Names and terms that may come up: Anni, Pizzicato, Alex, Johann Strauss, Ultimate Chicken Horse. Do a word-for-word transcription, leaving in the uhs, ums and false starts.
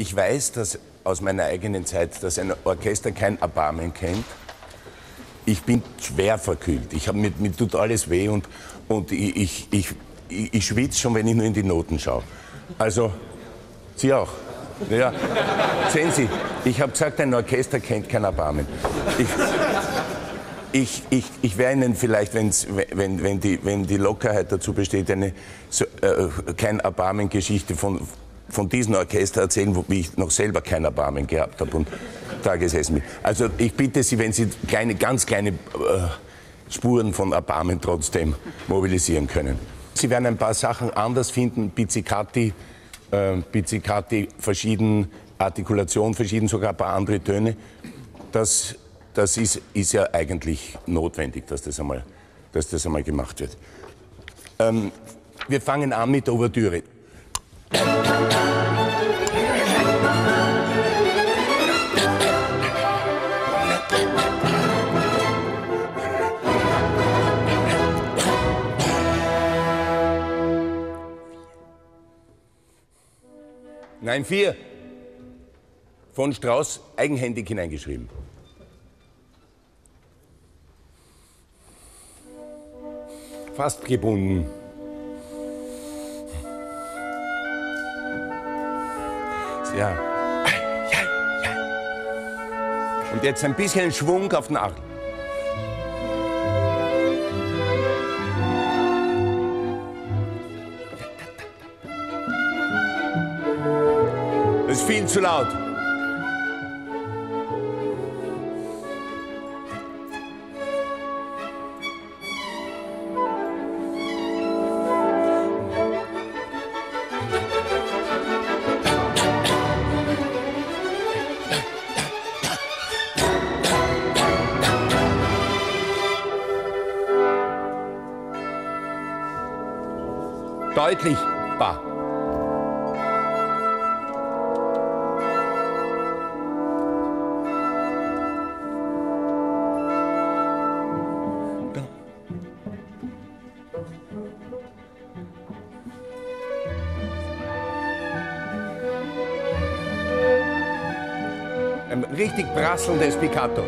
Ich weiß, dass aus meiner eigenen Zeit, dass ein Orchester kein Erbarmen kennt. Ich bin schwer verkühlt. Ich hab, mir, mir tut alles weh und, und ich, ich, ich, ich, ich schwitze schon, wenn ich nur in die Noten schaue. Also, Sie auch. Ja. Sehen Sie, ich habe gesagt, ein Orchester kennt kein Erbarmen. Ich, ich, ich, ich wäre Ihnen vielleicht, wenn's, wenn, wenn, die, wenn die Lockerheit dazu besteht, eine so, äh, kein Erbarmen-Geschichte von, von diesem Orchester erzählen, wo ich noch selber kein Erbarmen gehabt habe und da gesessen bin. Also ich bitte Sie, wenn Sie kleine, ganz kleine äh, Spuren von Erbarmen trotzdem mobilisieren können. Sie werden ein paar Sachen anders finden, Pizzicati, äh, Pizzicati verschieden, Artikulation verschieden, sogar ein paar andere Töne. Das, das ist, ist ja eigentlich notwendig, dass das einmal, dass das einmal gemacht wird. Ähm, wir fangen an mit der Ouvertüre. Nein, vier. Von Strauss eigenhändig hineingeschrieben. Fast gebunden. Ja. Und jetzt ein bisschen Schwung auf den Achtel. Das ist viel zu laut. Deutlich, bah. Richtig prasselndes Pizzicato.